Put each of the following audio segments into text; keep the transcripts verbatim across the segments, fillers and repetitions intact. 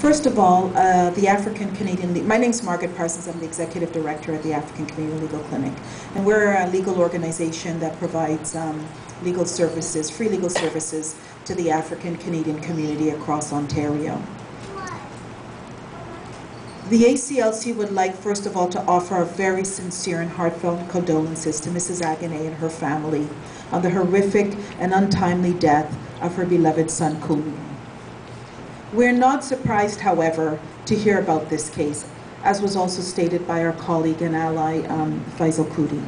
First of all, uh, the African-Canadian, Le- my name's Margaret Parsons, I'm the Executive Director at the African-Canadian Legal Clinic. And we're a legal organization that provides um, legal services, free legal services to the African-Canadian community across Ontario. The A C L C would like, first of all, to offer our very sincere and heartfelt condolences to Missus Aganeh and her family on the horrific and untimely death of her beloved son, Kumi. We're not surprised, however, to hear about this case, as was also stated by our colleague and ally, um, Faisal Koudi.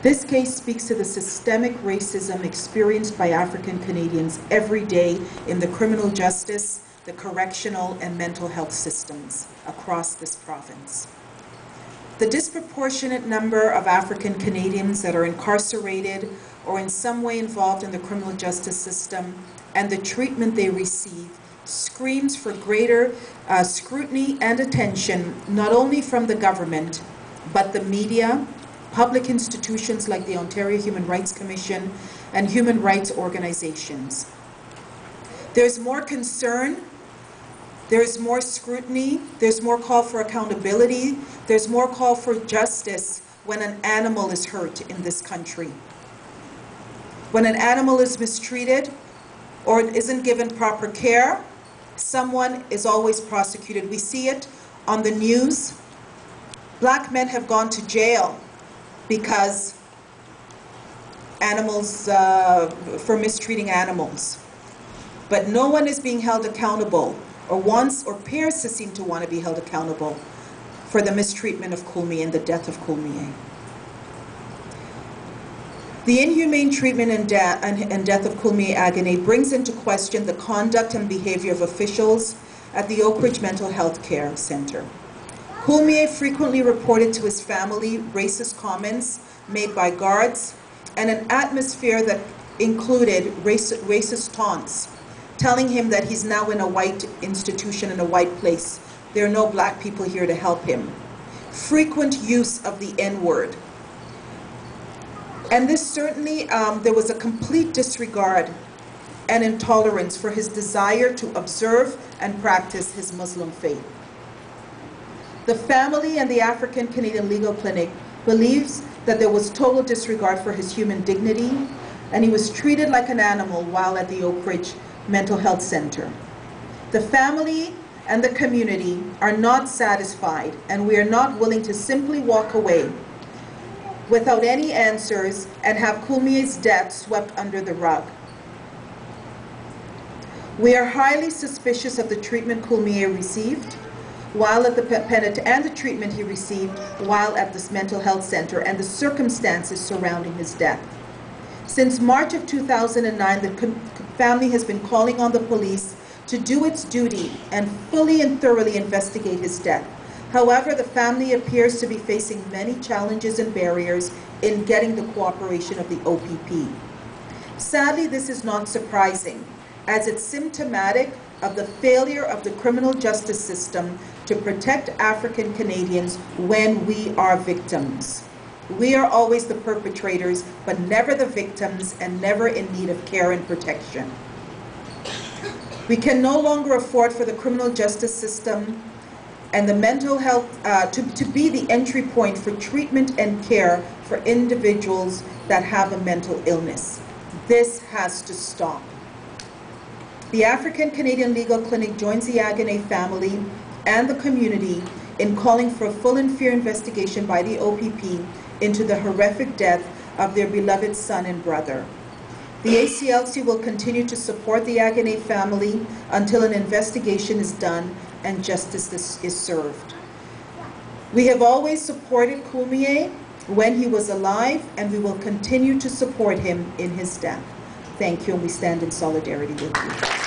This case speaks to the systemic racism experienced by African Canadians every day in the criminal justice, the correctional and mental health systems across this province. The disproportionate number of African Canadians that are incarcerated or in some way involved in the criminal justice system and the treatment they receive screams for greater uh, scrutiny and attention, not only from the government, but the media, public institutions like the Ontario Human Rights Commission, and human rights organizations. There's more concern, there's more scrutiny, there's more call for accountability, there's more call for justice when an animal is hurt in this country. When an animal is mistreated or isn't given proper care, someone is always prosecuted. We see it on the news. Black men have gone to jail because animals, uh, for mistreating animals. But no one is being held accountable, or wants or appears to seem to want to be held accountable for the mistreatment of Kulmiye and the death of Kulmiye. The inhumane treatment and, de and death of Kulmiye Aganeh brings into question the conduct and behavior of officials at the Oak Ridge Mental Health Care Center. Kulmiye frequently reported to his family racist comments made by guards and an atmosphere that included racist, racist taunts, telling him that he's now in a white institution, in a white place. There are no black people here to help him. Frequent use of the N word. And this certainly, um, there was a complete disregard and intolerance for his desire to observe and practice his Muslim faith. The family and the African Canadian Legal Clinic believes that there was total disregard for his human dignity, and he was treated like an animal while at the Oak Ridge Mental Health Center. The family and the community are not satisfied, and we are not willing to simply walk away without any answers and have Kulmiye's death swept under the rug. We are highly suspicious of the treatment Kulmiye received while at the penitentiary and the treatment he received while at this mental health center and the circumstances surrounding his death. Since March of two thousand nine, the family has been calling on the police to do its duty and fully and thoroughly investigate his death. However, the family appears to be facing many challenges and barriers in getting the cooperation of the O P P. Sadly, this is not surprising, as it's symptomatic of the failure of the criminal justice system to protect African Canadians when we are victims. We are always the perpetrators, but never the victims and never in need of care and protection. We can no longer afford for the criminal justice system and the mental health uh, to, to be the entry point for treatment and care for individuals that have a mental illness. This has to stop. The African Canadian Legal Clinic joins the Aganeh family and the community in calling for a full and fair investigation by the O P P into the horrific death of their beloved son and brother. The A C L C will continue to support the Aganeh family until an investigation is done and justice is, is served. We have always supported Kulmiye when he was alive, and we will continue to support him in his death. Thank you, and we stand in solidarity with you.